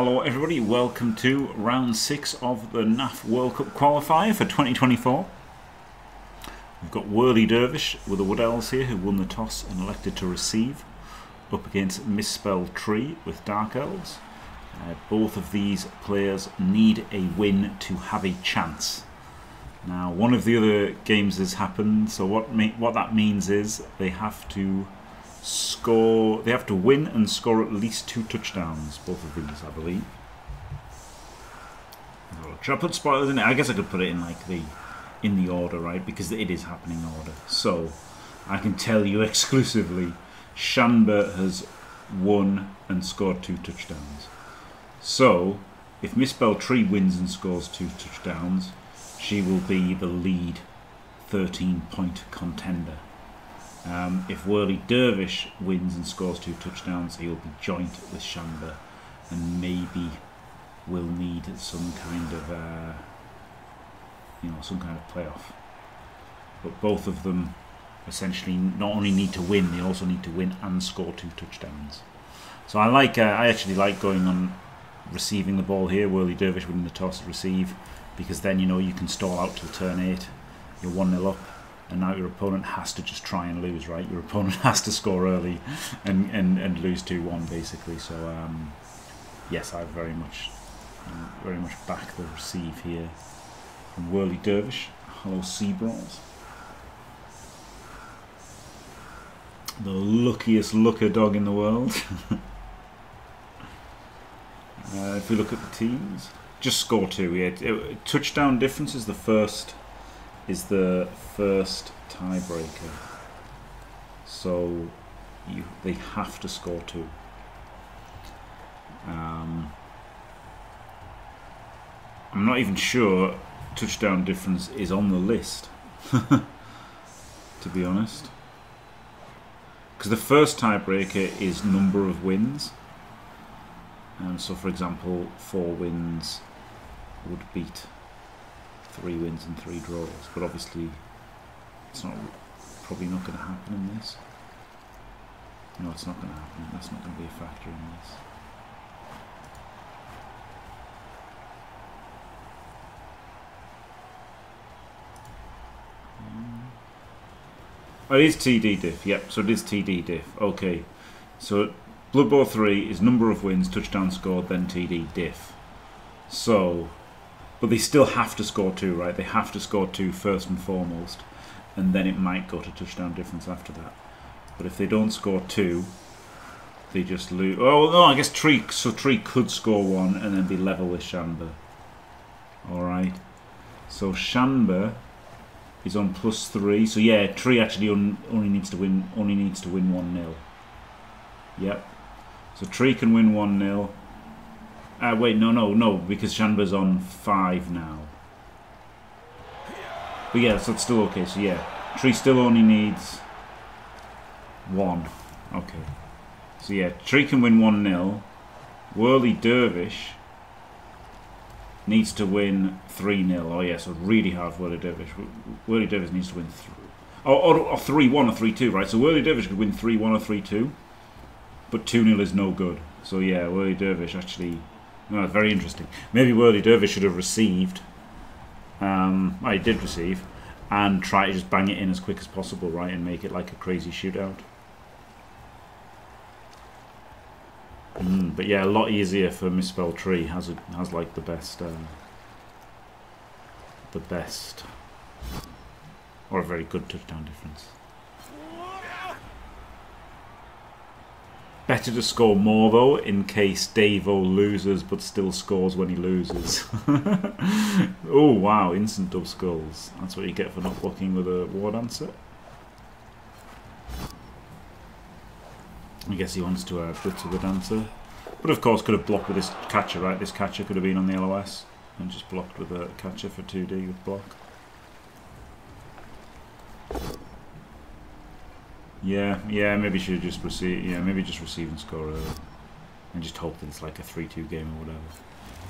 Hello everybody, welcome to round 6 of the NAF World Cup Qualifier for 2024. We've got Whirly Dervish with the Wood Elves here, who won the toss and elected to receive, up against Misspelled Tree with Dark Elves. Both of these players need a win to have a chance. Now, one of the other games has happened, so what that means is they have to score. They have to win and score at least 2 touchdowns. Both of these, I believe. Should I put spoilers in it? I guess I could put it in like in the order, right? Because it is happening order. So I can tell you exclusively, Shanbert has won and scored 2 touchdowns. So if Misspelled Tree wins and scores 2 touchdowns, she will be the lead 13-point contender. If Whirly Dervish wins and scores 2 touchdowns, he'll be joint with Shamba, and maybe we'll need some kind of, some kind of playoff. But both of them essentially not only need to win, they also need to win and score 2 touchdowns. So I like, I actually like going on receiving the ball here. Whirly Dervish winning the toss, receive, because then you can stall out till turn 8. You're 1-0 up. And now your opponent has to just try and lose, right? Your opponent has to score early and lose 2-1 basically. So yes, I very much back the receive here from Whirly Dervish. Hello, C-Bros. The luckiest looker dog in the world. If we look at the teams, just score 2. Yeah, touchdown difference is the first. Is the first tiebreaker, so they have to score 2. I'm not even sure touchdown difference is on the list, to be honest, because the first tiebreaker is number of wins, and so for example 4 wins would beat 3 wins and 3 draws, but obviously it's not probably not going to happen in this. No, it's not going to happen. That's not going to be a factor in this. Oh, it is TD diff. Yep, so it is TD diff. Okay, so Blood Bowl 3 is number of wins, touchdown scored, then TD diff. So. But they still have to score 2, right? They have to score 2 first and foremost, and then it might go to touchdown difference after that. But if they don't score 2, they just lose. Oh no, I guess Tree. So Tree could score 1 and then be level with Shamba. All right. So Shamba is on +3. So yeah, Tree actually only needs to win. Only needs to win 1-0. Yep. So Tree can win 1-0. Wait, no, because Shanba's on 5 now. But yeah, so it's still okay. So yeah, Tree still only needs 1. Okay. So yeah, Tree can win 1-0. Whirly Dervish needs to win 3-0. Oh yeah, so really hard Whirly Dervish. Whirly Dervish needs to win 3-1 or 3-2, right? So Whirly Dervish could win 3-1 or 3-2, but 2-0 is no good. So yeah, Whirly Dervish actually... No, very interesting. Maybe Whirly Dervish should have received. I did receive, and try to just bang it in as quick as possible, right, and make it like a crazy shootout. But yeah, a lot easier for Misspelled Tree. Has like the best, or a very good touchdown difference. Better to score more, though, in case Davo loses but still scores when he loses. Oh, wow, instant dub skulls. That's what you get for not blocking with a war dancer. I guess he wants to blitz with a dancer. But, of course, could have blocked with this catcher, right? This catcher could have been on the LOS and just blocked with a catcher for 2D with block. Yeah, maybe should just receive. Yeah, maybe just receive and score early, and just hope that it's like a 3-2 game or whatever.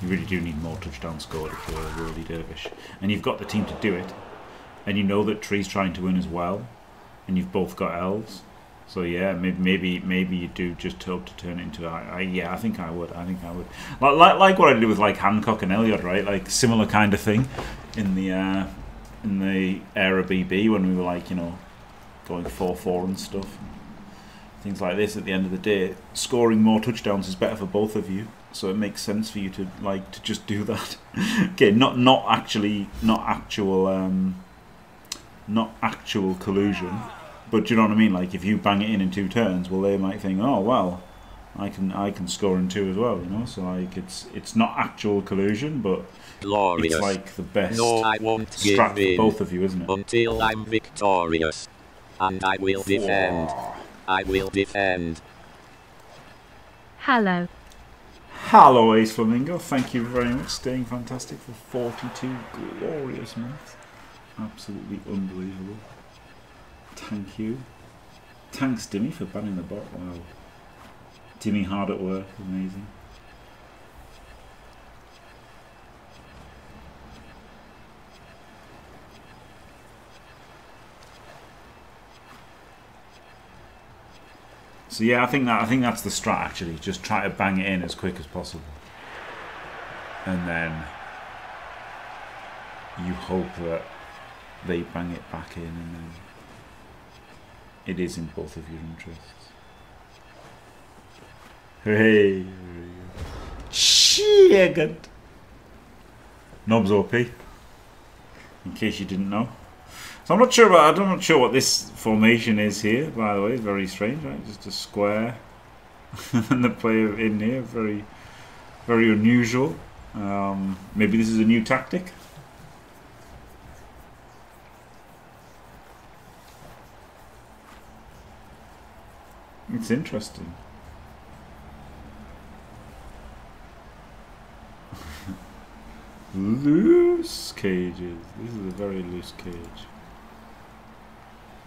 You really do need more touchdowns scored if you're a Whirly Dervish, and you've got the team to do it, and you know that Tree's trying to win as well, and you've both got Elves, So yeah, maybe you do just hope to turn it into. Yeah, I think I would. I think I would. Like what I did with like Hancock and Elliot, right? Like similar kind of thing in the era BB when we were like, you know, going 4-4 and stuff. Things like this. At the end of the day, scoring more touchdowns is better for both of you. So it makes sense for you to like to just do that. Okay, not actual collusion, but do you know what I mean? Like if you bang it in 2 turns, well they might think, oh well, I can score in 2 as well, you know. So like it's not actual collusion, but glorious. It's like the best strat for both of you, isn't it? Until I'm victorious, and I will defend. I will defend. Hello. Hello, Ace Flamingo. Thank you very much. Staying fantastic for 42 glorious months. Absolutely unbelievable. Thank you. Thanks, Dimmy, for banning the bot. Wow. Dimmy hard at work. Amazing. So yeah, I think that's the strat actually. Just try to bang it in as quick as possible, and then you hope that they bang it back in, and then it is in both of your interests. Hooray! Shit, good. Nob's OP. In case you didn't know. So I'm not sure about, I'm not sure what this formation is here, by the way. It's very strange, right? Just a square and the player in here, very, very unusual. Maybe this is a new tactic. It's interesting. Loose cages. This is a very loose cage.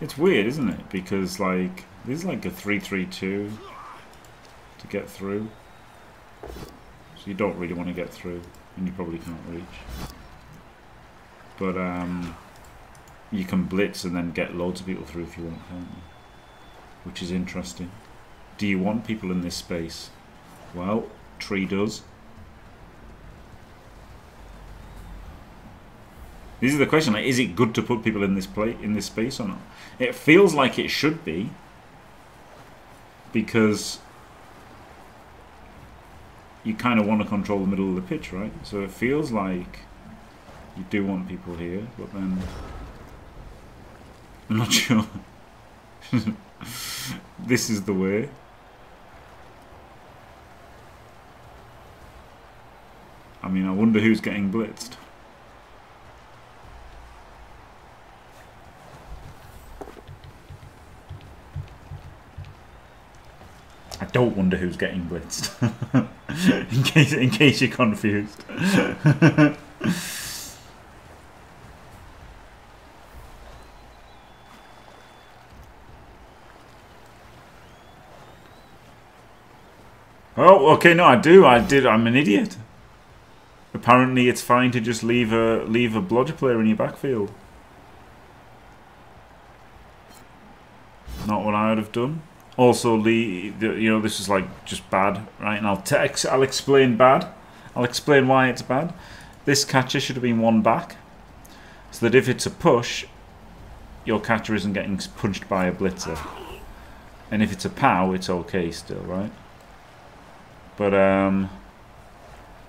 It's weird, isn't it? Because like this is like a 3-3-2 to get through. So you don't really want to get through, and you probably can't reach. But you can blitz and then get loads of people through if you want, can't you? Which is interesting. Do you want people in this space? Well, Tree does. This is the question, like, is it good to put people in this space or not? It feels like it should be, because you kind of want to control the middle of the pitch, right? So it feels like you do want people here, but then I'm not sure. This is the way. I mean, I wonder who's getting blitzed. I don't wonder who's getting blitzed. in case you're confused. Oh, okay. No, I do. I did. I'm an idiot. Apparently, it's fine to just leave a blodger player in your backfield. Not what I would have done. Also, you know, this is like just bad, right? And I'll explain bad. I'll explain why it's bad. This catcher should have been 1 back, so that if it's a push, your catcher isn't getting punched by a blitzer. And if it's a pow, it's okay still, right? But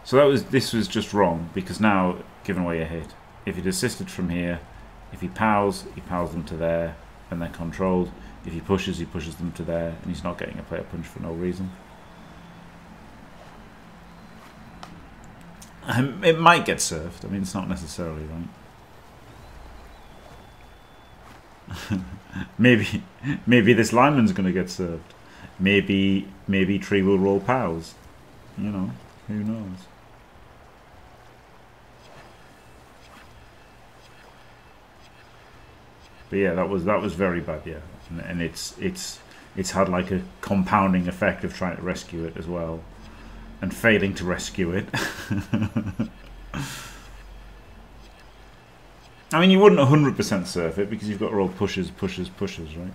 so this was just wrong, because now giving away a hit. If he'd assisted from here, if he pows them to there, and they're controlled. If he pushes, he pushes them to there, and he's not getting a player punch for no reason. It might get served. I mean, it's not necessarily right. maybe this lineman's going to get served. Maybe Tree will roll pows. You know, who knows? But yeah, that was very bad. Yeah. And it's had like a compounding effect of trying to rescue it as well, and failing to rescue it. I mean, you wouldn't 100% surf it because you've got all pushes, pushes, pushes, right?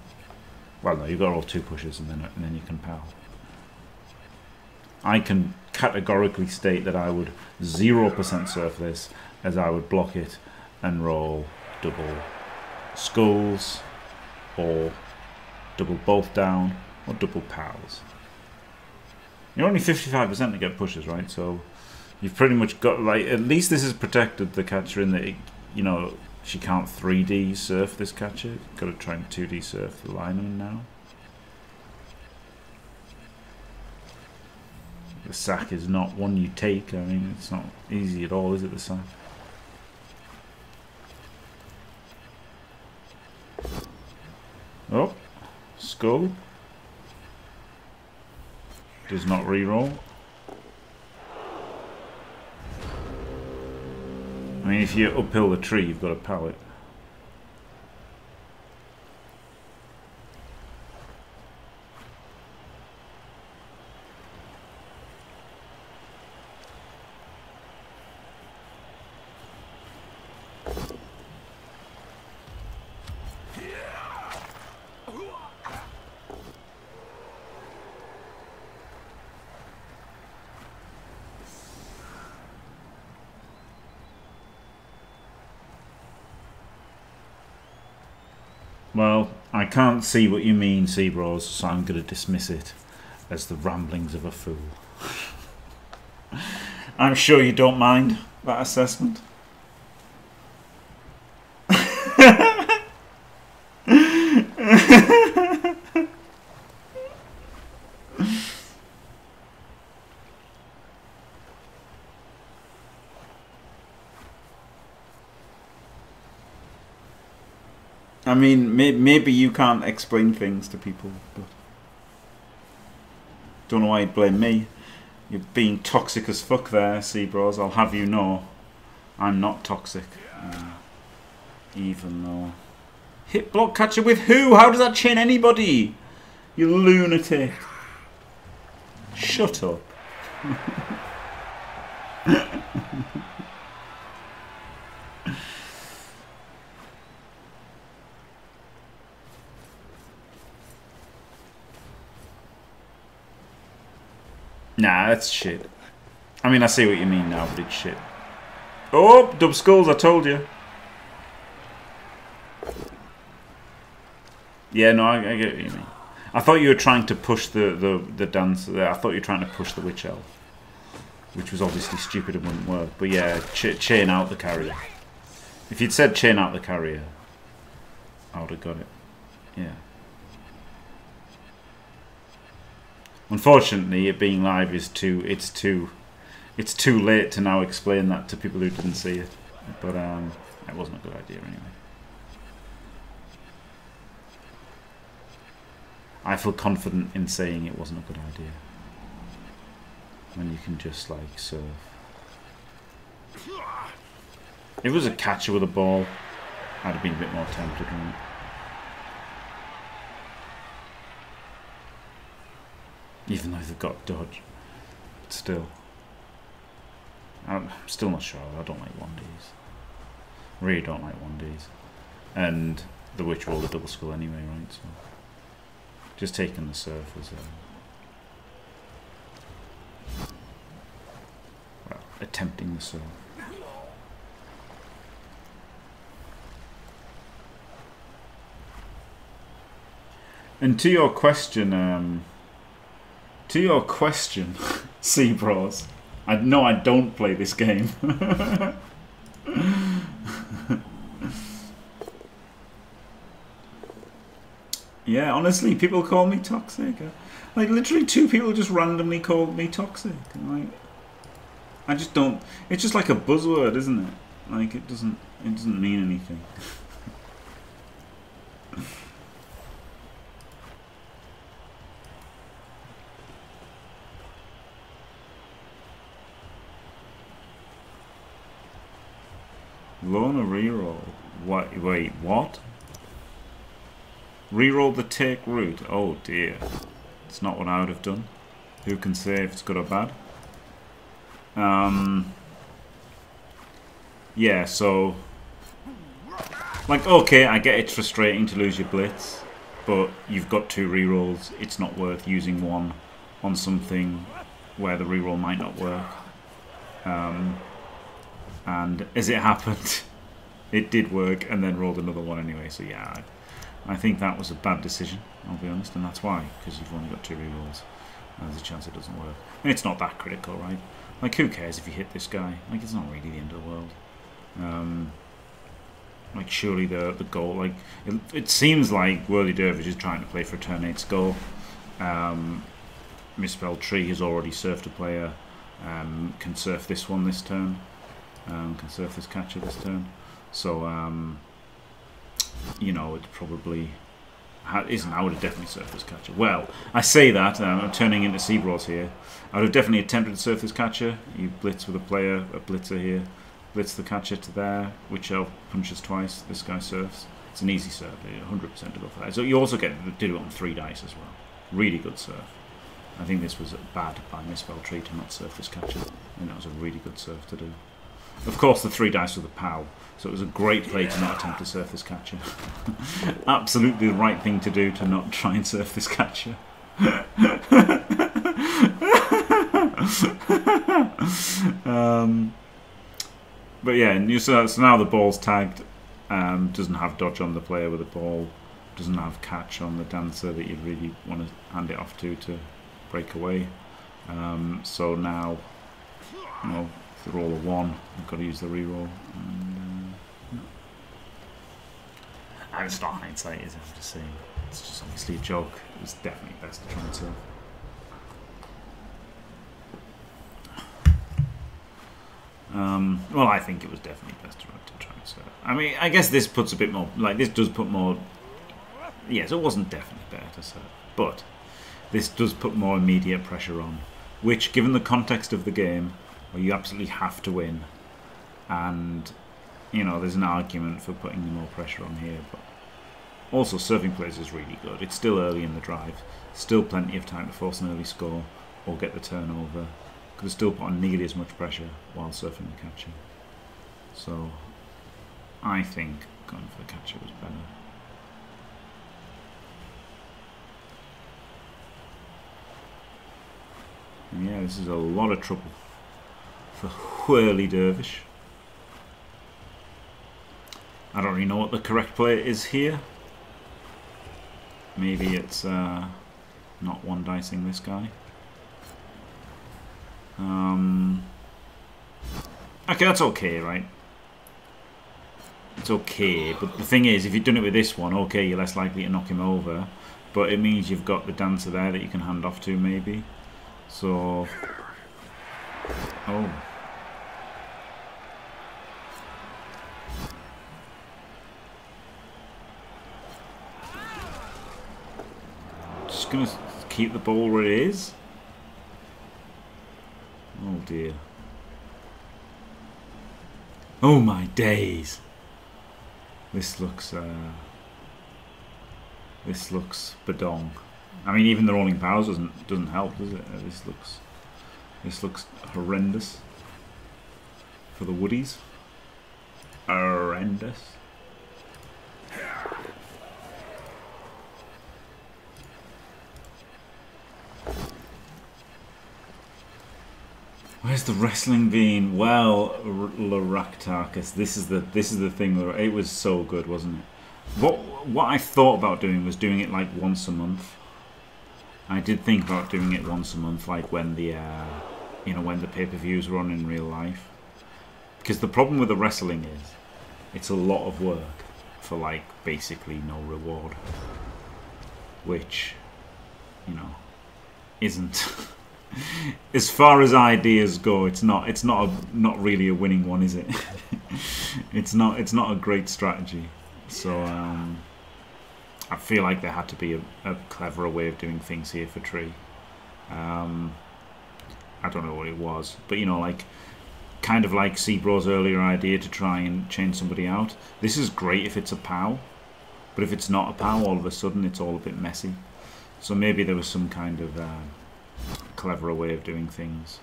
Well, no, you've got all two pushes and then you can pal. I can categorically state that I would 0% surf this, as I would block it and roll double skulls, or double bolt down, or double pals. You're only 55% to get pushes, right? So you've pretty much got, like, at least this is protected, the catcher, in that, it, you know, she can't 3D surf this catcher. Got to try and 2D surf the lineman now. The sack is not one you take. I mean, it's not easy at all, is it, the sack? Oh, skull. Does not reroll. I mean, if you uphill the tree, you've got a pallet. Well, I can't see what you mean, C-Bros, so I'm going to dismiss it as the ramblings of a fool. I'm sure you don't mind that assessment. I mean, maybe you can't explain things to people, but don't know why you'd blame me. You're being toxic as fuck there, C-Bros. I'll have you know, I'm not toxic. Even though... Hit block catcher with who? How does that chain anybody? You lunatic. Shut up. Nah, that's shit. I mean, I see what you mean now, but it's shit. Oh, dub skulls, I told you. Yeah, no, I get what you mean. I thought you were trying to push the dancer. I thought you were trying to push the witch elf, which was obviously stupid and wouldn't work. But yeah, chain out the carrier. If you'd said chain out the carrier, I would have got it. Yeah. Unfortunately, it being live is too late to now explain that to people who didn't see it. But it wasn't a good idea anyway. I feel confident in saying it wasn't a good idea when you can just like surf. If it was a catcher with a ball, I'd have been a bit more tempted on it. Even though they've got dodge, but still. I'm still not sure. I don't like 1Ds. Really don't like 1Ds. And the witch rolled a double skull anyway, right? So just taking the surf was well, attempting the surf. And to your question, to your question, C-Bros, no, I don't play this game. Yeah, honestly, people call me toxic. Like, literally two people just randomly called me toxic. And, like, I just don't... It's just like a buzzword, isn't it? Like, it doesn't mean anything. Lorna reroll. Wait, what? Reroll the take root. Oh dear. It's not what I would have done. Who can say if it's good or bad? Yeah, so... Like, okay, I get it's frustrating to lose your blitz. but you've got two rerolls. It's not worth using one on something where the reroll might not work. And as it happened, it did work, and then rolled another one anyway. So yeah, I think that was a bad decision, I'll be honest, and that's why, because you've only got two rerolls. There's a chance it doesn't work. And it's not that critical, right? Like, who cares if you hit this guy? Like, it's not really the end of the world. Like, surely the goal, like, it seems like Whirly Dervish is trying to play for a turn 8's goal. Misspelled Tree has already surfed a player, can surf this one this turn, can surf this catcher this turn. So, you know, it probably isn't. I would have definitely surfed this catcher. Well, I say that, I'm turning into C-Bros here. I would have definitely attempted to surf this catcher. You blitz with a player, a blitzer here. Blitz the catcher to there, which elf punches twice. This guy surfs. It's an easy serve, 100% to go for that. So you also get to do it on 3 dice as well. Really good serve. I think this was bad by Misspelled Tree to not surf this catcher. And that was a really good serve to do. Of course, the 3 dice were the pal, so it was a great play to not attempt to surf this catcher. Absolutely the right thing to do to not try and surf this catcher. But yeah, and so now the ball's tagged. Doesn't have dodge on the player with the ball. Doesn't have catch on the dancer that you really want to hand it off to break away. So now, you know, if they roll a 1, I've got to use the reroll. It's not hindsight, is it? I'm just saying. It's just obviously a joke. It's definitely best to try and surf. Well, I think it was definitely best to try and serve. I mean, I guess this puts a bit more, like, this does put more, yes, it wasn't definitely better to serve, but this does put more immediate pressure on, which, given the context of the game, where you absolutely have to win, and, you know, there's an argument for putting more pressure on here, but also serving players is really good. It's still early in the drive, still plenty of time to force an early score or get the turnover. Could have still put on nearly as much pressure while surfing the catcher. So, I think going for the catcher was better. And yeah, this is a lot of trouble for Whirly Dervish. I don't really know what the correct play is here. Maybe it's not one dicing this guy. Okay, that's okay, right? It's okay, but the thing is, if you've done it with this one, okay, you're less likely to knock him over, but it means you've got the dancer there that you can hand off to, maybe. So, oh. Just gonna keep the ball where it is. Oh dear. Oh my days. This looks badong. I mean, even the rolling powers doesn't help, does it? This looks horrendous. For the woodies. Horrendous. Where's the wrestling bean? Well, Laractarchus, this is the thing. It was so good, wasn't it? What I thought about doing was doing it like once a month. I did think about doing it once a month, like when the you know, when the pay-per-views were on in real life. Because the problem with the wrestling is, it's a lot of work for like basically no reward, which, you know, isn't. As far as ideas go, it's not really a winning one, is it? it's not a great strategy. So I feel like there had to be a cleverer way of doing things here for Tree. I don't know what it was, but you know, like kind of like C-Bro's earlier idea to try and change somebody out. This is great if it's a POW, but if it's not a POW, all of a sudden it's all a bit messy. So maybe there was some kind of cleverer way of doing things.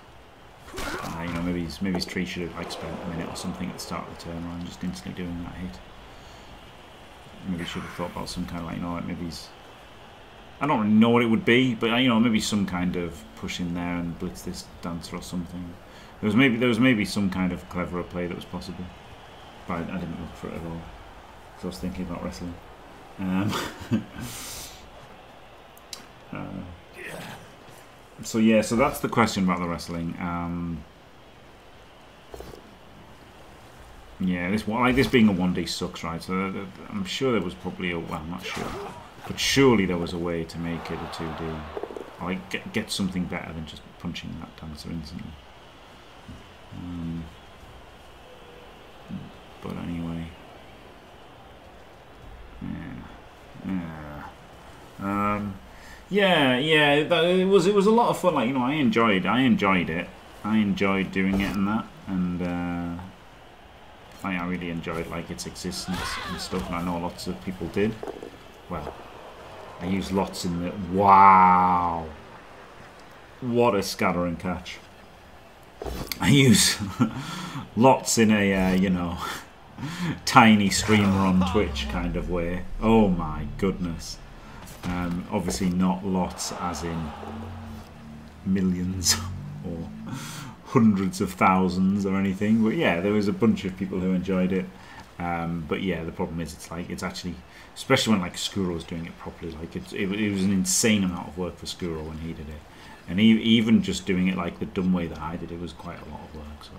You know, maybe his Tree should have like spent a minute or something at the start of the turn rather than just instantly doing that hit. Maybe he should have thought about some kind of, like, you know, like maybe he's I don't really know what it would be, but you know, maybe some kind of push in there and blitz this dancer or something. There was maybe some kind of cleverer play that was possible, but I didn't look for it at all because I was thinking about wrestling. So yeah, so that's the question about the wrestling. Yeah, this being a 1D sucks, right? So I'm sure there was probably a, well, I'm not sure, but surely there was a way to make it a 2D. Like get something better than just punching that dancer instantly. But anyway, yeah. It was a lot of fun. Like, you know, I enjoyed it. I enjoyed doing it and that, and I really enjoyed like its existence and stuff. And I know lots of people did. Well, I use lots in the wow. What a scatter and catch. I use lots in a, you know, tiny streamer on Twitch kind of way. Oh my goodness. Obviously not lots as in millions or hundreds of thousands or anything. But yeah, there was a bunch of people who enjoyed it. But yeah, the problem is it's like, it's actually, especially when like Skuro was doing it properly, like it was an insane amount of work for Skuro when he did it. And even just doing it like the dumb way that I did, it was quite a lot of work. So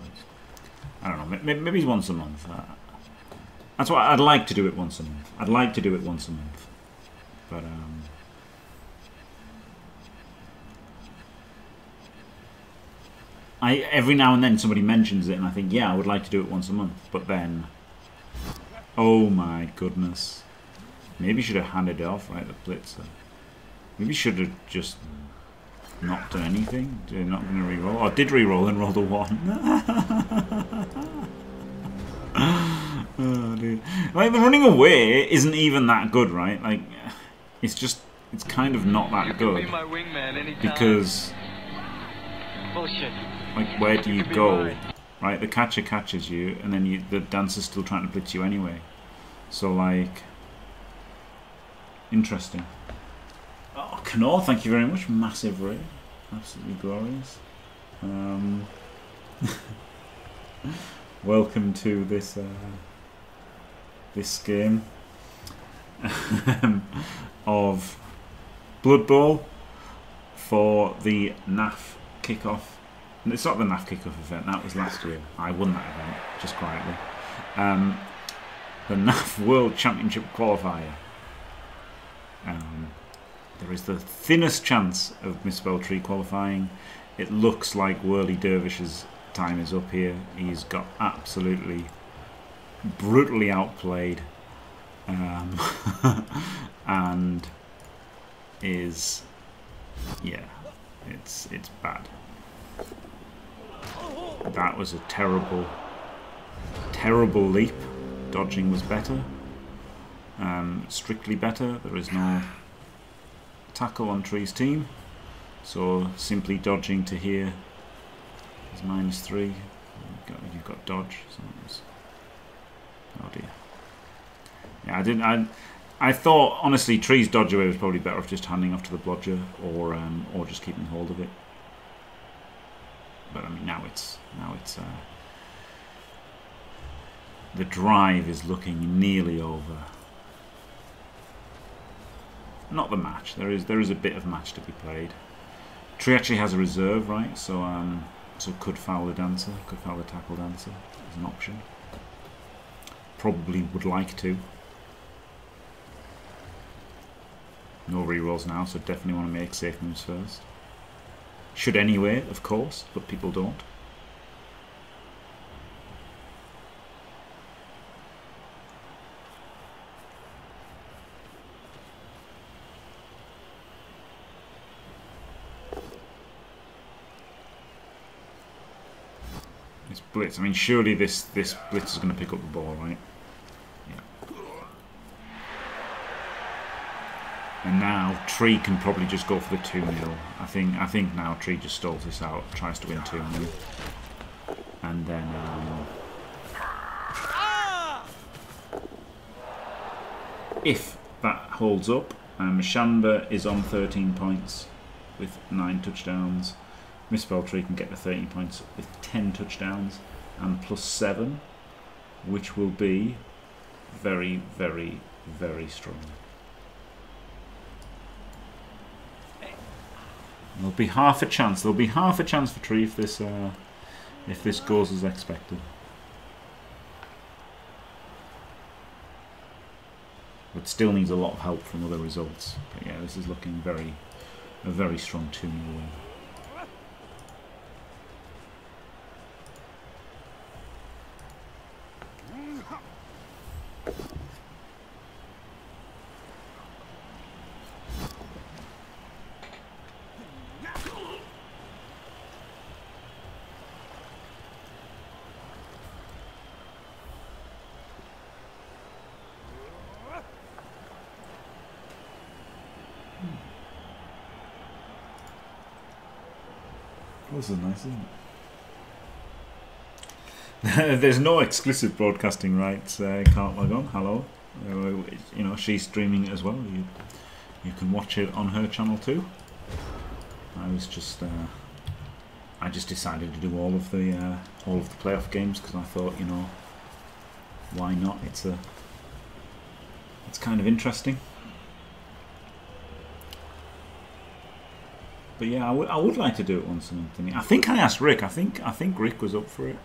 I don't know. Maybe it's once a month. That's why I'd like to do it once a month. I'd like to do it once a month. But every now and then somebody mentions it, and I think, yeah, I would like to do it once a month. But then, oh my goodness, maybe should have handed it off right the blitzer. Maybe should have just. Not done anything. Not going to re-roll. Oh, I did re-roll and rolled a 1. Oh, dude. Like, the running away isn't even that good, right? Like, it's just, it's kind of not that good. Because, like, where do you go? Right, the catcher catches you, and then the dancer's still trying to blitz you anyway. So, like, interesting. Oh, cknoor, thank you very much. Massive raid. Absolutely glorious. Welcome to this this game of Blood Bowl for the NAF kickoff. It's not the NAF kickoff event, that was last year. I won that event, just quietly. The NAF World Championship Qualifier. There is the thinnest chance of Misspelled Tree qualifying. It looks like Whirly Dervish's time is up here. He's got absolutely brutally outplayed, and is, yeah, it's bad. That was a terrible, terrible leap. Dodging was better, strictly better. There is no tackle on Tree's team, so simply dodging to here is -3. You've got dodge. So oh dear. Yeah, I thought honestly Tree's dodge away was probably better off just handing off to the blodger or just keeping hold of it. But I mean now it's the drive is looking nearly over. Not the match. There is a bit of match to be played. Tree actually has a reserve, right? So so could foul the dancer, could foul the tackle dancer as an option. Probably would like to. No rerolls now, so definitely want to make safe moves first. Should anyway, of course, but people don't. Blitz. I mean, surely this blitz is going to pick up the ball, right? Yeah. And now Tree can probably just go for the 2-0. I think now Tree just stalls this out, tries to win 2-0, and then if that holds up, Shamba is on 13 points with 9 touchdowns. Misspelled Tree can get the 13 points with 10 touchdowns and plus 7, which will be very, very, very strong. There'll be half a chance. There'll be half a chance for Tree if this goes as expected. But still needs a lot of help from other results. But yeah, this is looking a very strong 2-0 win. This is nice, isn't it? There's no exclusive broadcasting rights, Carl Lagon. Hello. You know, she's streaming as well. You can watch it on her channel too. I was just I just decided to do all of the playoff games because I thought, you know, why not? It's kind of interesting. But yeah, I would like to do it once a month. I think I asked Rick. I think Rick was up for it.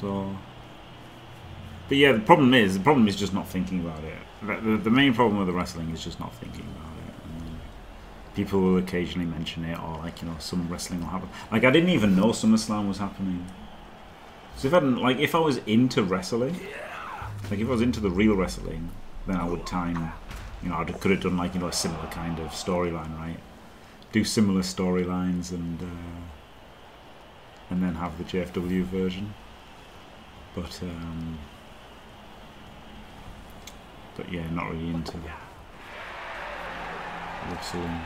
So, but yeah, the problem is just not thinking about it. The main problem with the wrestling is just not thinking about it. I mean, people will occasionally mention it, or like, you know, some wrestling will happen. Like, I didn't even know SummerSlam was happening. So if I was into wrestling, like if I was into the real wrestling, then I would time, you know, I could have done, like, you know, a similar kind of storyline, right? Do similar storylines and then have the JFW version. But yeah, not really into wrestling.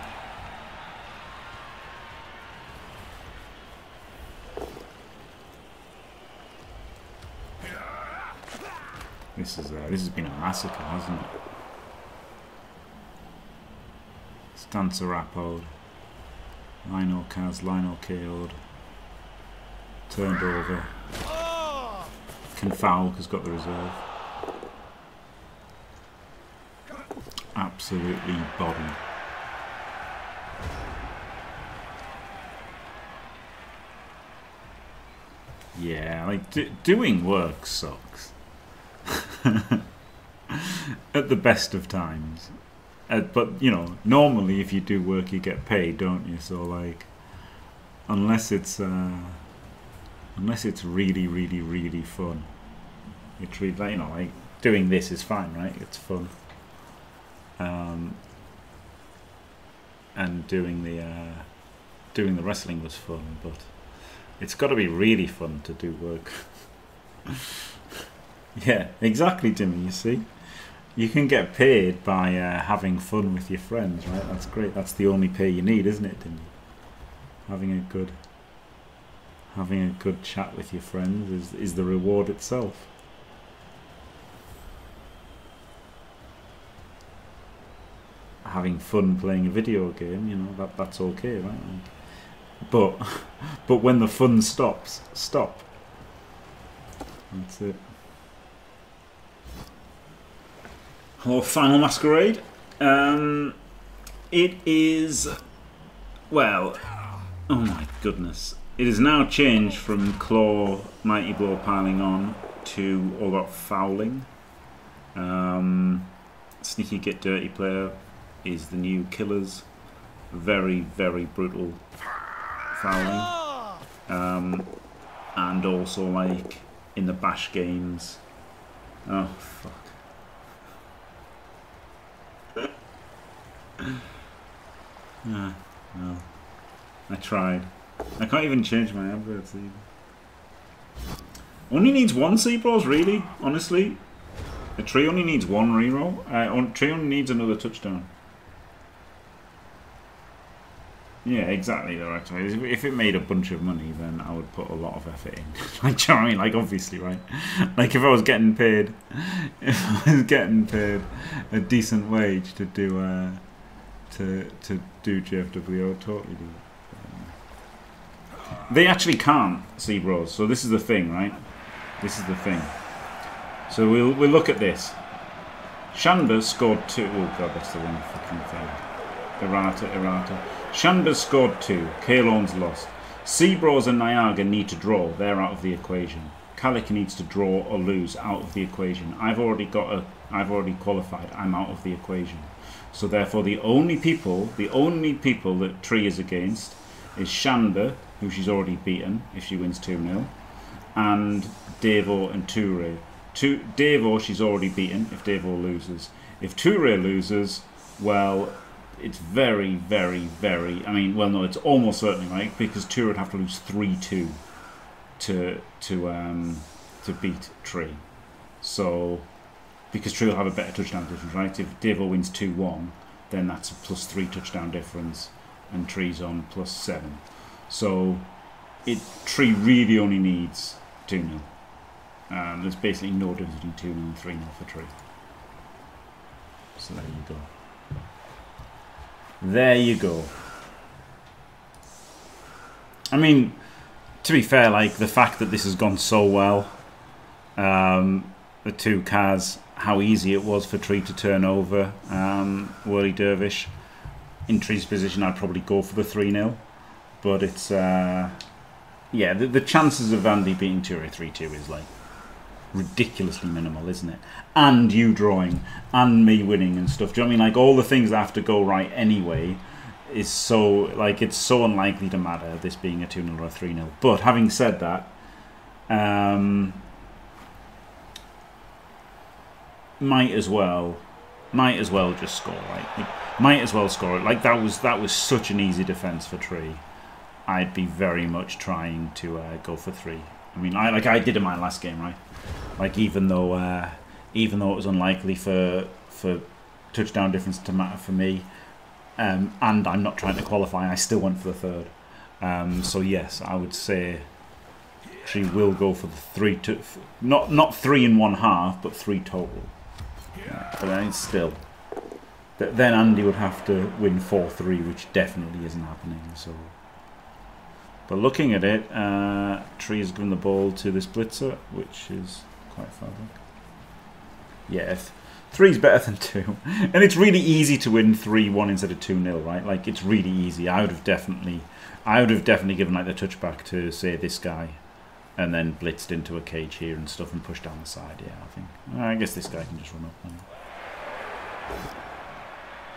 This has been a massacre, hasn't it? Stancerapod, Lionel Kaz, Lionel KO'd, turned over. Confoulk has got the reserve. Absolutely body. Yeah, like doing work sucks. At the best of times, but you know, normally if you do work you get paid, don't you? So like, unless it's really, really, really fun, you treat, like, you know, like doing this is fine, right? It's fun. And doing the wrestling was fun, but it's got to be really fun to do work. Yeah, exactly, Jimmy, you see. You can get paid by having fun with your friends, right? That's great. That's the only pay you need, isn't it, Jimmy? Having a good chat with your friends is the reward itself. Having fun playing a video game, you know, that's okay, right? Like, but when the fun stops, stop. That's it. Hello, Final Masquerade. It is, well, oh my goodness. It is now changed from Claw, Mighty Blow piling on to All Out Fouling. Sneaky Get Dirty Player is the new Killers. Very, very brutal fouling. And also, like, in the Bash games. Oh, fuck. Ah, no. I tried. I can't even change my adverts either. Only needs one C-Bros, really, honestly. The Tree only needs one reroll. Tree only needs another touchdown. Yeah, exactly the right way. If it made a bunch of money, then I would put a lot of effort in. Like, you know what I mean? Like, obviously, right? Like, if I was getting paid a decent wage to do GFW, I would totally do it. They actually can't, C-Bros. So this is the thing, right? This is the thing. So we'll look at this. Shanbert scored 2. Oh god, that's the one fucking thing. Errata. Shanbert scored 2. Kalorn's lost. C-Bros and Niagara need to draw. They're out of the equation. Kallik needs to draw or lose, out of the equation. I've already qualified. I'm out of the equation. So therefore, the only people that Tree is against is Shanbert, who she's already beaten if she wins 2-0, and Davo and Toure. Davo she's already beaten if Davo loses. If Toure loses, well, it's very, very, very... I mean, well, no, it's almost certainly, right? Because Toure would have to lose 3-2 to beat Tree. So, because Tree will have a better touchdown difference, right? If Davo wins 2-1, then that's a +3 touchdown difference, and Tree's on +7. So, Tree really only needs 2-0. There's basically no difference between 2-0 and 3-0 for Tree. So there you go. There you go. I mean, to be fair, like, the fact that this has gone so well, the two Kaz, how easy it was for Tree to turn over Whirly Dervish. In Tree's position, I'd probably go for the 3-0. But it's... yeah, the chances of Andy beating Toure 3-2 is, like, ridiculously minimal, isn't it? And you drawing, and me winning and stuff. Do you know what I mean? Like, all the things that have to go right anyway is so... Like, it's so unlikely to matter, this being a 2-0 or a 3-0. But, having said that, might as well just score, right? Like, might as well score it. Like, that was such an easy defence for Tree. I'd be very much trying to go for 3. I mean, I did in my last game, right? Like, even though it was unlikely for touchdown difference to matter for me, and I'm not trying to qualify, I still went for the 3rd. So yes, I would say she will go for the 3, not 3 1/2, but 3 total. Yeah. But then it's still. Then Andy would have to win 4-3, which definitely isn't happening. So. But looking at it, Tree has given the ball to this blitzer, which is quite far back. Yeah, 3's better than 2. And it's really easy to win 3-1 instead of 2-0, right? Like, it's really easy. I would have definitely given, like, the touchback to, say, this guy, and then blitzed into a cage here and stuff and pushed down the side, yeah, I think. I guess this guy can just run up.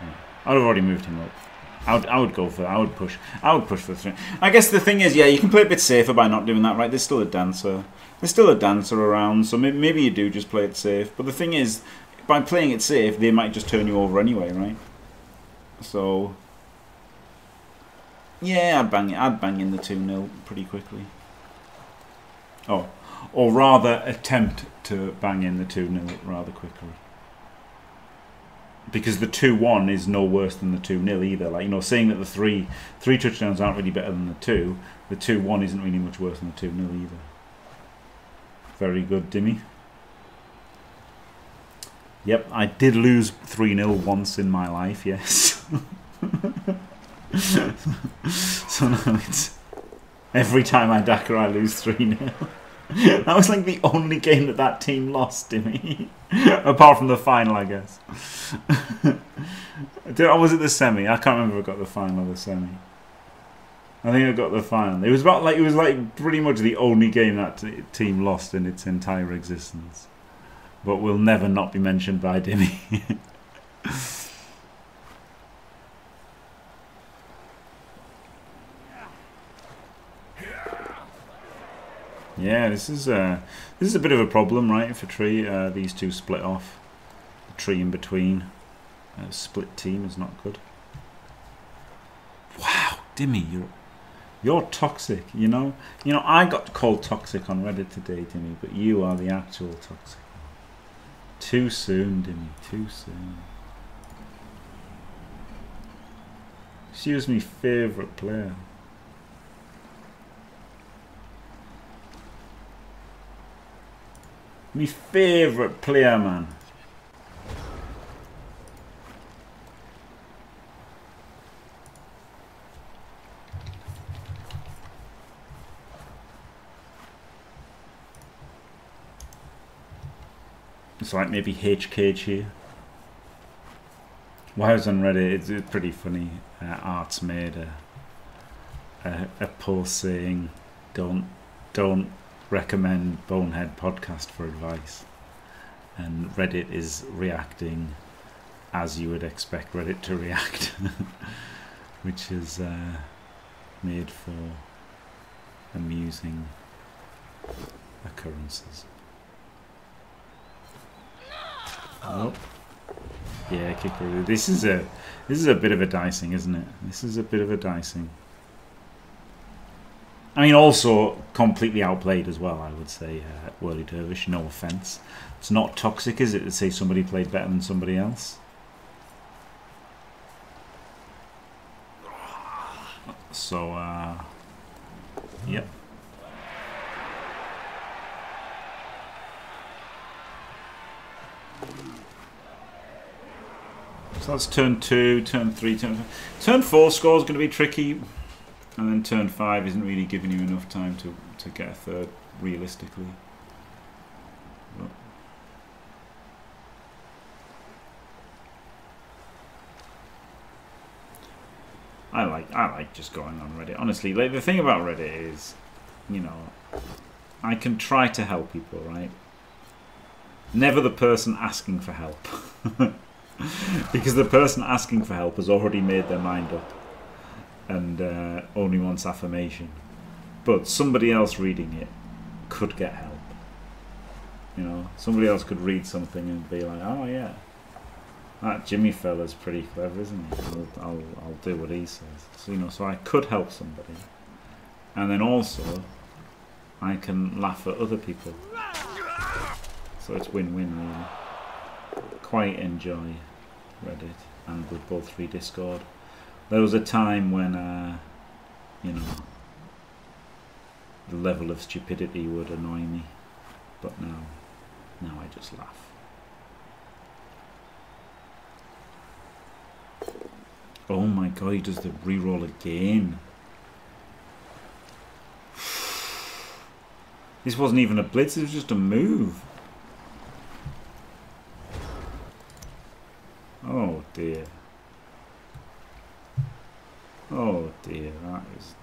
Yeah. I'd have already moved him up. I would push for 3. I guess the thing is, yeah, you can play a bit safer by not doing that, right? There's still a dancer around, so maybe you do just play it safe. But the thing is, by playing it safe, they might just turn you over anyway, right? So, yeah, I'd bang in the 2-0 pretty quickly. Oh, or rather attempt to bang in the 2-0 rather quickly. Because the 2-1 is no worse than the 2-0 either. Like, you know, saying that the three touchdowns aren't really better than the 2, the 2-1 isn't really much worse than the 2-0 either. Very good, Dimmy. Yep, I did lose 3-0 once in my life, yes. So now it's... Every time I Dakar, I lose 3-0. That was like the only game that team lost, Dimmy. Apart from the final, I guess. I was at the semi. I can't remember if I got the final or the semi. I think I got the final. It was pretty much the only game that team lost in its entire existence. But will never not be mentioned by Dimmy. Yeah, this is a bit of a problem, right, for Tree. These two split off. The Tree in between. Split team is not good. Wow, Dimmy, you're toxic, you know? You know, I got called toxic on Reddit today, Dimmy, but you are the actual toxic. Too soon, Dimmy, too soon. She was my favourite player. My favourite player, man. It's like maybe HK here. Why I was on Reddit, it's pretty funny. Art's made a post saying, "Don't recommend Bonehead podcast for advice," and Reddit is reacting as you would expect Reddit to react, which is made for amusing occurrences. Oh. Yeah, Kikuru. This is a bit of a dicing, isn't it? This is a bit of a dicing. I mean, also completely outplayed as well, I would say, Whirly Dervish, no offence. It's not toxic, is it, to say somebody played better than somebody else? So, yep. So that's turn 2, turn 3, turn 4. Turn 4 score is going to be tricky. And then turn 5 isn't really giving you enough time to get a third, realistically. But I like just going on Reddit. Honestly, like, the thing about Reddit is, you know, I can try to help people, right? Never the person asking for help. Because the person asking for help has already made their mind up and only wants affirmation. But somebody else reading it could get help. You know, somebody else could read something and be like, oh yeah, that Jimmy fella's pretty clever, isn't he? I'll do what he says. So, you know, so I could help somebody. And then also, I can laugh at other people. So it's win-win, really. Quite enjoy Reddit and Blood Bowl 3 Discord. There was a time when, you know, the level of stupidity would annoy me, but now I just laugh. Oh my god, he does the reroll again. This wasn't even a blitz, it was just a move. Oh dear. Oh dear,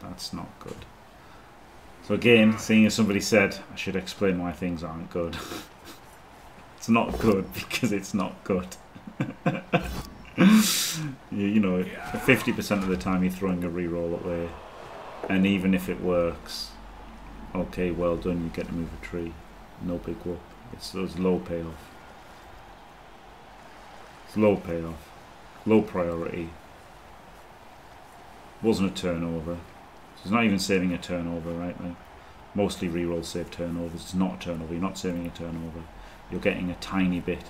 that's not good. So again, seeing as somebody said I should explain why things aren't good. It's not good because it's not good. you know, 50% of the time you're throwing a reroll away. And even if it works, okay, well done, you get to move a tree. No big whoop. It's low payoff. Low payoff, low priority. Wasn't a turnover. So it's not even saving a turnover, right? Like mostly reroll save turnovers. It's not a turnover. You're not saving a turnover. You're getting a tiny bit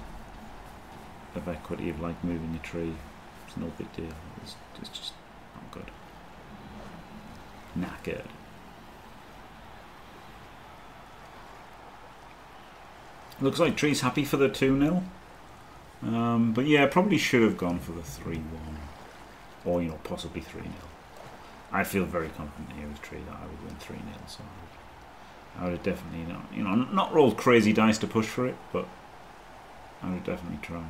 of equity of like moving a tree. It's no big deal. It's just not good. Knackered. Looks like Tree's happy for the 2-0. But yeah, probably should have gone for the 3-1, or you know, possibly 3-0. I feel very confident here with Tree that I would win 3-0, so I would have definitely not, you know, not rolled crazy dice to push for it, but I would have definitely tried.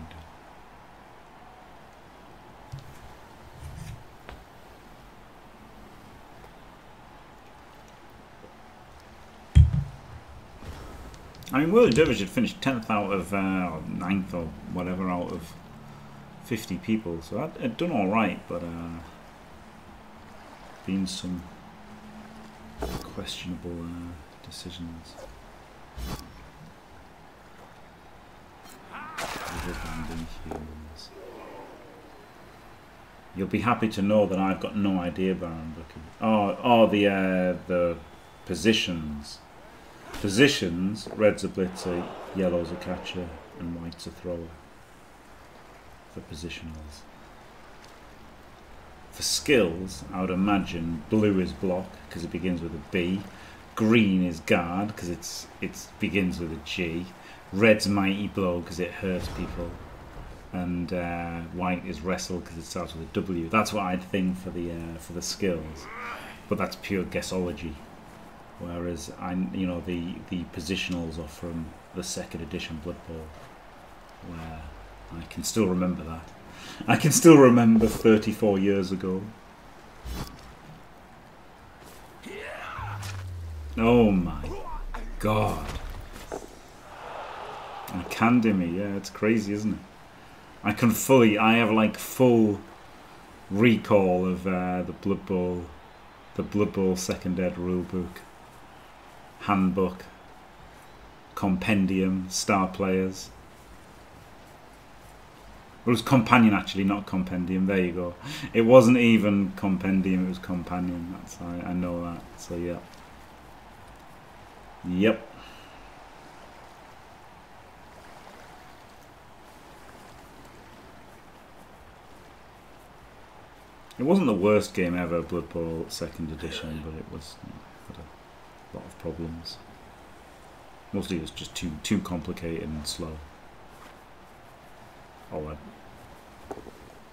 I mean, Whirly Dervish had finished 10th out of, or 9th or whatever out of 50 people, so I'd done alright, but been some questionable decisions. You'll be happy to know that I've got no idea, Baron Bucky. Oh, the positions. Positions, red's a blitzer, yellow's a catcher, and white's a thrower. For positionals. For For skills, I would imagine blue is block because it begins with a B. Green is guard because it begins with a G. Red's mighty blow because it hurts people. And white is wrestle because it starts with a W. That's what I'd think for the skills, but that's pure guessology. Whereas the positionals are from the second edition Blood Bowl, where I can still remember that. I can still remember 34 years ago. Oh my god! And Candemy, yeah, it's crazy, isn't it? I have like full recall of the Blood Bowl Second Ed rulebook, handbook, compendium, star players. It was companion actually, not compendium. There you go. It wasn't even compendium; it was companion. That's how I know that. So yeah. Yep. It wasn't the worst game ever, Blood Bowl 2nd Edition, but it was had a lot of problems. Mostly it was just too complicated and slow. Oh, I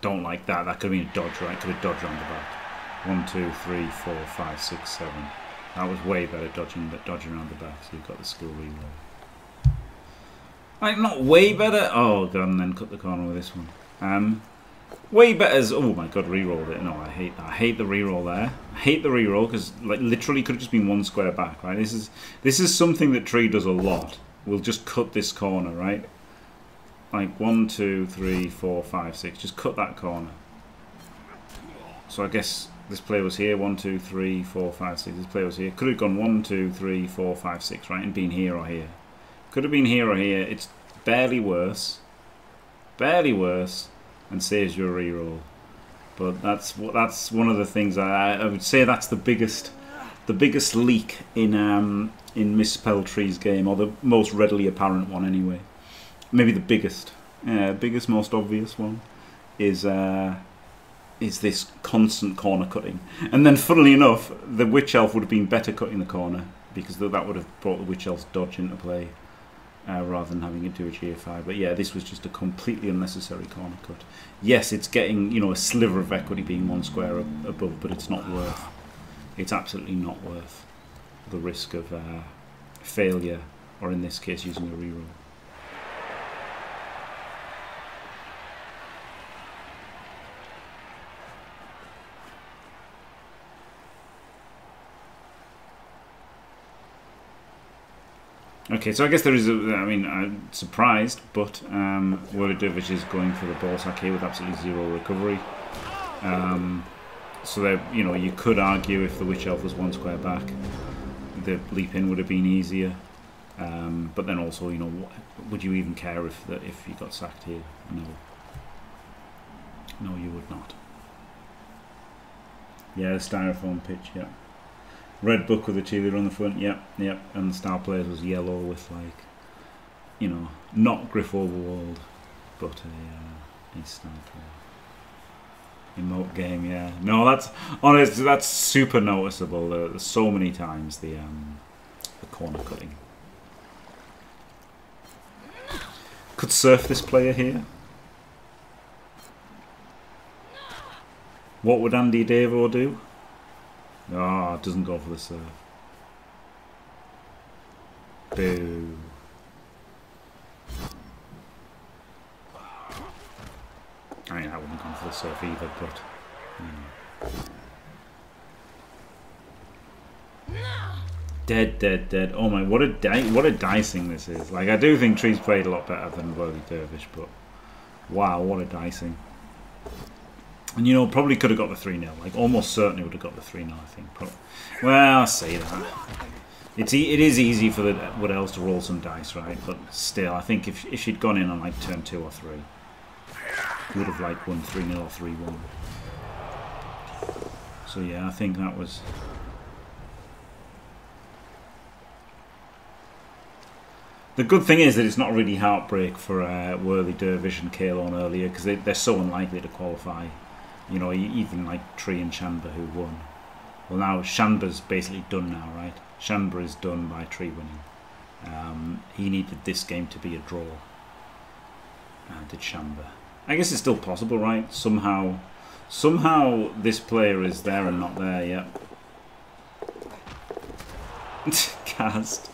don't like that. That could have been a dodge, right? Could have dodged on the back. 1, 2, 3, 4, 5, 6, 7. That was way better dodging around the back, so you've got the skill reroll. Like, not way better. Oh god, and then cut the corner with this one. Way better's. Oh my god, rerolled it. No, I hate that. I hate the reroll there. I hate the reroll because, like, literally could have just been one square back, right? This is something that Tree does a lot. We'll just cut this corner, right? Like 1, 2, 3, 4, 5, 6. Just cut that corner. So I guess this player was here. 1, 2, 3, 4, 5, 6. This player was here. Could have gone 1, 2, 3, 4, 5, 6, right, and been here or here. Could have been here or here. It's barely worse. Barely worse, and saves your reroll. But that's one of the things I would say that's the biggest leak in Misspelled Tree's game, or the most readily apparent one anyway. Maybe the biggest, most obvious one is this constant corner cutting. And then, funnily enough, the Witch Elf would have been better cutting the corner because that would have brought the Witch Elf's dodge into play rather than having it do a GFI. But yeah, this was just a completely unnecessary corner cut. Yes, it's getting a sliver of equity being one square above, but it's not worth. It's absolutely not worth the risk of failure, or in this case, using a reroll. Okay, so I guess there is I'm surprised, but Whirly Dervish is going for the ball sack here with absolutely zero recovery. So there, you could argue if the Witch Elf was one square back, the leap in would have been easier. But then also, would you even care if you got sacked here? No. No, you would not. Yeah, the styrofoam pitch, yeah. Red book with a cheerleader on the front, yep, yep. And the star players was yellow with, like, not Griff Overworld, but a star player. Emote game, yeah. No, that's super noticeable. There's so many times the corner cutting. Could surf this player here. What would Andy Davo do? Ah, oh, it doesn't go for the serve. Boo. I mean, I wouldn't go for the serve either, but... Dead. Oh my, what a dicing this is. Like, I do think Tree's played a lot better than Whirly Dervish, but... wow, what a dicing. And probably could have got the 3-0. Like, almost certainly would have got the 3-0, I think. Probably. Well, I say that. It is easy for the Wood Elves to roll some dice, right? But still, I think if she'd gone in on, like, turn 2 or 3, would have, like, won 3-0 or 3-1. So, yeah, I think that was... The good thing is that it's not really heartbreak for Whirly Dervish and Kallik earlier, because they're so unlikely to qualify. you know, even like Tree and Shamba who won. Well, now Shamba's basically done now, right? Shamba is done by Tree winning. He needed this game to be a draw. And did Shamba. I guess it's still possible, right? Somehow this player is there and not there yet. Cast.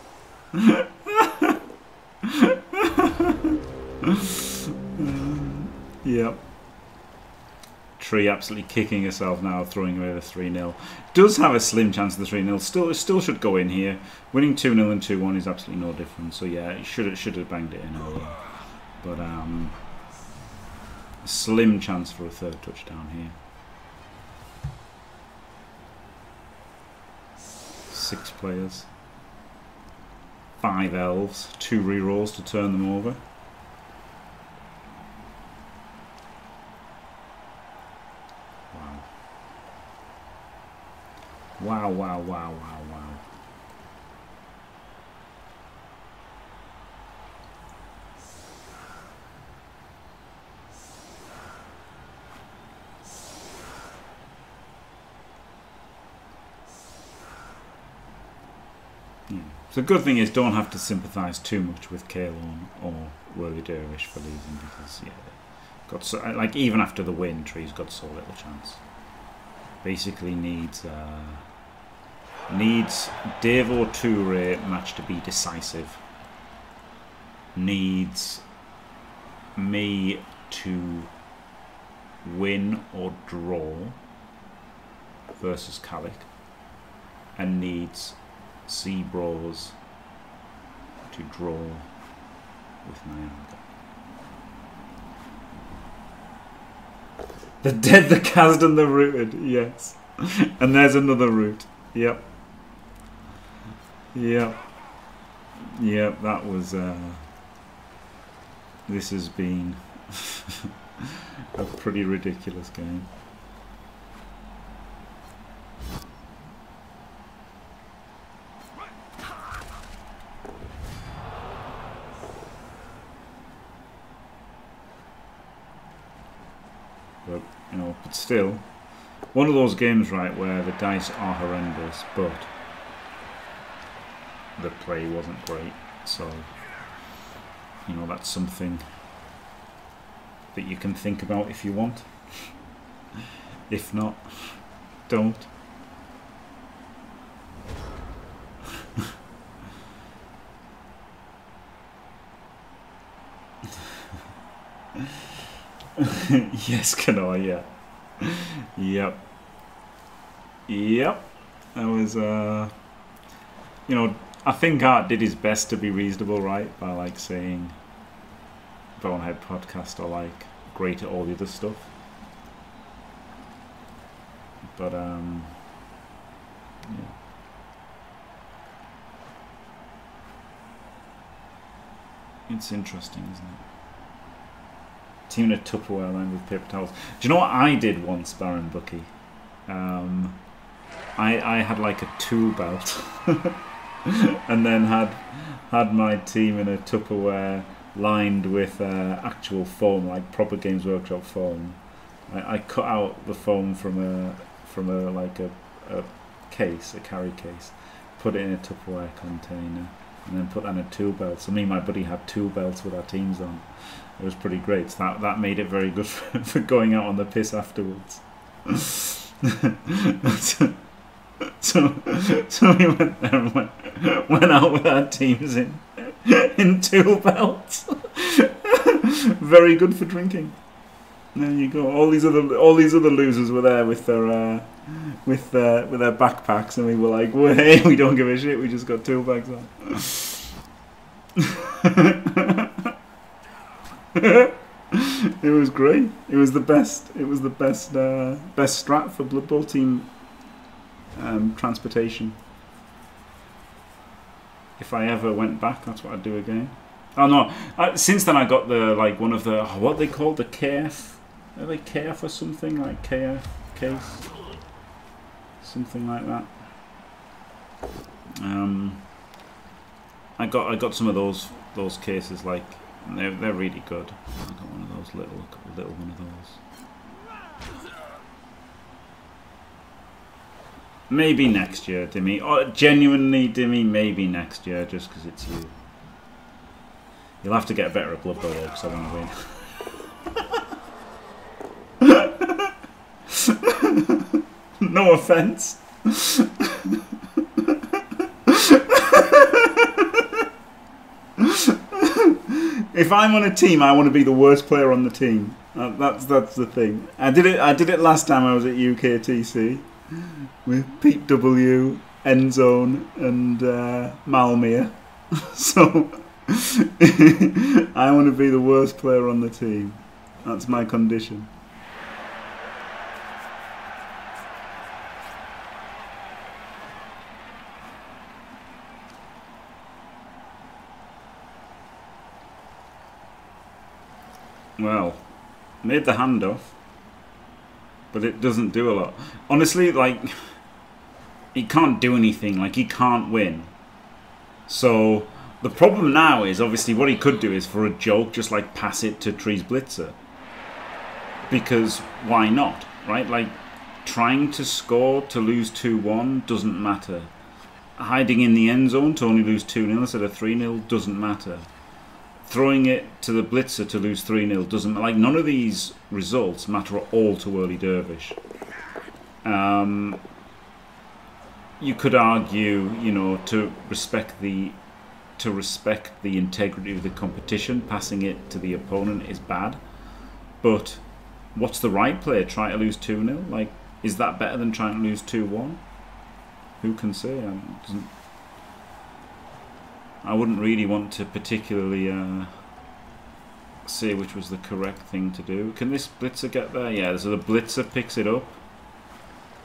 Yep. Tree absolutely kicking herself now, throwing away the 3-0. Does have a slim chance of the 3-0. Still should go in here. Winning 2-0 and 2-1 is absolutely no difference. So yeah, it should have banged it in earlier. But a slim chance for a third touchdown here. 6 players. 5 elves. 2 re-rolls to turn them over. Wow, wow, wow, wow, wow. Yeah. So the good thing is, don't have to sympathise too much with Kallik or Whirly Dervish for losing, because yeah, got so, like, even after the win, Tree's got so little chance. Basically needs Davo Toure match to be decisive. Needs me to win or draw versus Kallik. And needs C-Bros to draw with Niagara. The dead, the cast, and the rooted, yes. And there's another root. Yep. Yep. Yep, that was... this has been a pretty ridiculous game. But, you know, but still... One of those games, right, where the dice are horrendous, but the play wasn't great. So, you know, that's something that you can think about if you want. If not, don't. Yes, cknoor, yeah. Yep. Yep. That was, you know, I think Art did his best to be reasonable, right? By, like, saying Bonehead Podcast are, like, great at all the other stuff. But, yeah. It's interesting, isn't it? Team in a Tupperware line with paper towels. Do you know what I did once, Baron Bucky? I had like a tool belt, and then had my team in a Tupperware lined with actual foam, like proper Games Workshop foam. I cut out the foam from a like a case, a carry case, put it in a Tupperware container, and then put that in a tool belt. So me and my buddy had tool belts with our teams on. It was pretty great. So that made it very good for going out on the piss afterwards. so we went there and went out with our teams in tool belts. Very good for drinking. There you go. All these other losers were there with their backpacks, and we were like, "Hey, we don't give a shit. We just got tool bags on." It was great. It was the best. It was the best strat for Blood Bowl team transportation. If I ever went back, that's what I'd do again. Oh no! Since then, I got the like one of the what they call the KF. Are they KF or something like KF case? Something like that. I got some of those cases like. And they're really good. I got one of those little one of those. Maybe next year, Dimmy. Oh, genuinely, Dimmy, maybe next year, just because it's you. You'll have to get better at Blood Bowl, because I want to win. No offense. If I'm on a team, I want to be the worst player on the team. That's the thing. I did it last time I was at UKTC with Pete W, Endzone, and Malmere. So I want to be the worst player on the team. That's my condition. Well, made the handoff, but it doesn't do a lot. Honestly, like, he can't do anything. Like, he can't win. So the problem now is, obviously, what he could do is, for a joke, just, like, pass it to Tree's blitzer. Because why not, right? Like, trying to score to lose 2-1 doesn't matter. Hiding in the end zone to only lose 2-0 instead of 3-0 doesn't matter. Throwing it to the blitzer to lose 3-0 doesn't, like, none of these results matter at all to Whirly Dervish. You could argue, you know, to respect the integrity of the competition, passing it to the opponent is bad. But what's the right player? Try to lose 2-0? Like, is that better than trying to lose 2-1? Who can say? I wouldn't really want to particularly say which was the correct thing to do. Can this blitzer get there? Yeah, so the blitzer picks it up,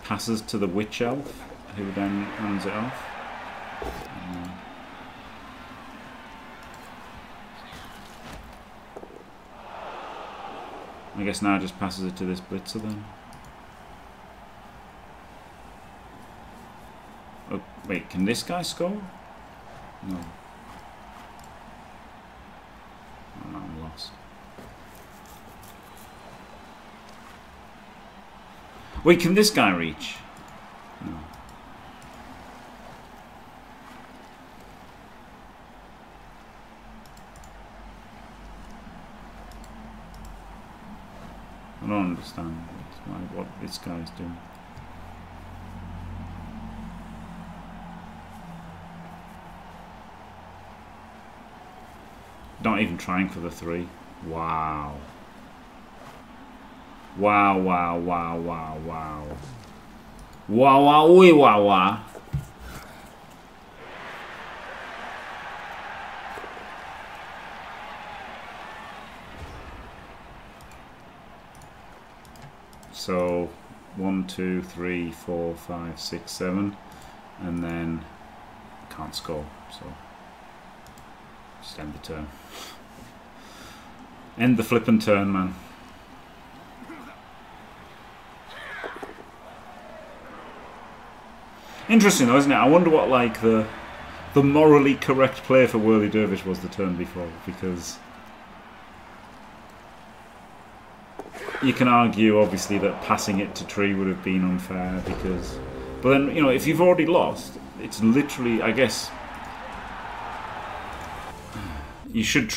passes to the witch elf, who then hands it off. I guess now just passes it to this blitzer then. Oh, wait, can this guy score? No. I'm lost. Wait, can this guy reach? No. I don't understand what this guy is doing. Not even trying for the three. Wow. Wow, wow, wow, wow, wow. Wow, wow, wee, wow, wow. So, 1, 2, 3, 4, 5, 6, 7. And then, can't score, so. Just end the turn. End the flip and turn, man. Interesting though, isn't it? I wonder what, like, the morally correct play for Whirly Dervish was the turn before, because you can argue obviously that passing it to Tree would have been unfair, because, but then, you know, if you've already lost, it's literally, I guess, you should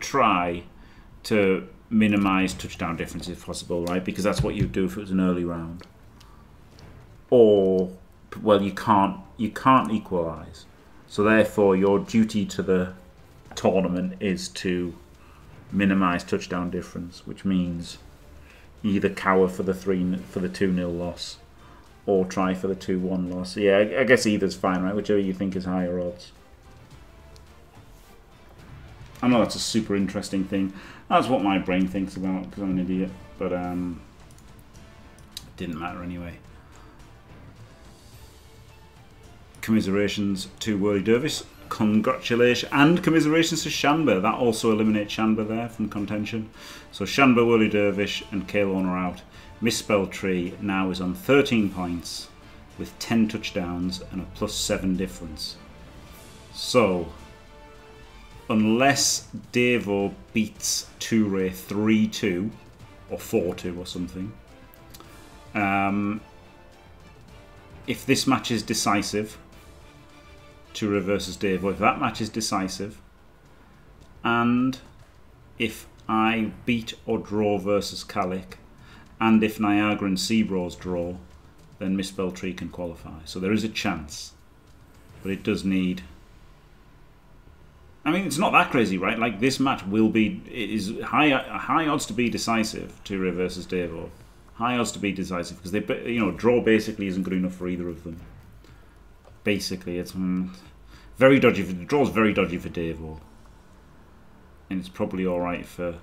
try to minimise touchdown difference if possible, right? Because that's what you'd do if it was an early round. Or, well, you can't equalise. So therefore, your duty to the tournament is to minimise touchdown difference, which means either cower for the 2-0 loss, or try for the 2-1 loss. Yeah, I guess either's fine, right? Whichever you think is higher odds. I know that's a super interesting thing. That's what my brain thinks about, because I'm an idiot. But it didn't matter anyway. Commiserations to Whirly Dervish. Congratulations. And commiserations to Shanbert. That also eliminates Shanbert there from contention. So Shanbert, Whirly Dervish, and cknoor are out. Misspelled Tree now is on 13 points with 10 touchdowns and a +7 difference. So, unless Davo beats Toure 3-2 or 4-2 or something, if this match is decisive, Toure versus Davo, if that match is decisive, and if I beat or draw versus Kallik, and if Niagara and C-Bros draw, then Misspelled Tree can qualify. So there is a chance, but it does need... I mean, it's not that crazy, right? Like, this match will be... It is high odds to be decisive, Toure versus Davo. High odds to be decisive, because, they, you know, draw basically isn't good enough for either of them. Basically, it's... very dodgy. The draw's very dodgy for Davo. And it's probably alright for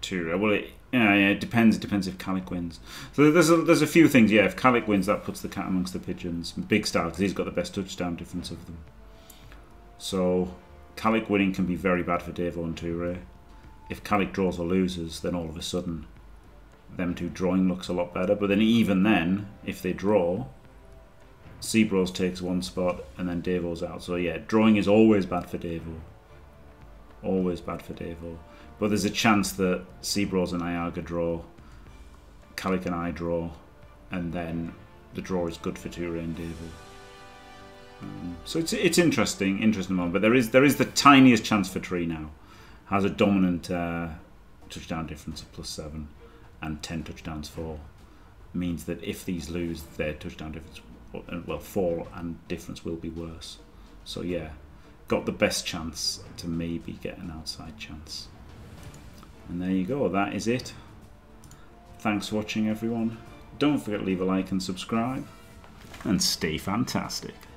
Toure. Well, it... Yeah, it depends. It depends if Kallik wins. So there's a few things. Yeah, if Kallik wins, that puts the cat amongst the pigeons. Big Star, because he's got the best touchdown difference of them. So Kallik winning can be very bad for Davo and Toure. If Kallik draws or loses, then all of a sudden, them two drawing looks a lot better. But then even then, if they draw, C-Bros takes one spot and then Davo's out. So yeah, drawing is always bad for Davo. Always bad for Davo. But there's a chance that C-Bros and Niagara draw, Kallik and I draw, and then the draw is good for Toure and Davo. So it's interesting moment. But there is the tiniest chance for Tree now. Has a dominant touchdown difference of +7 and 10 touchdowns for. Means that if these lose, their touchdown difference, well, fall and difference will be worse. So yeah, got the best chance to maybe get an outside chance. And there you go, that is it. Thanks for watching, everyone. Don't forget to leave a like and subscribe. And stay fantastic.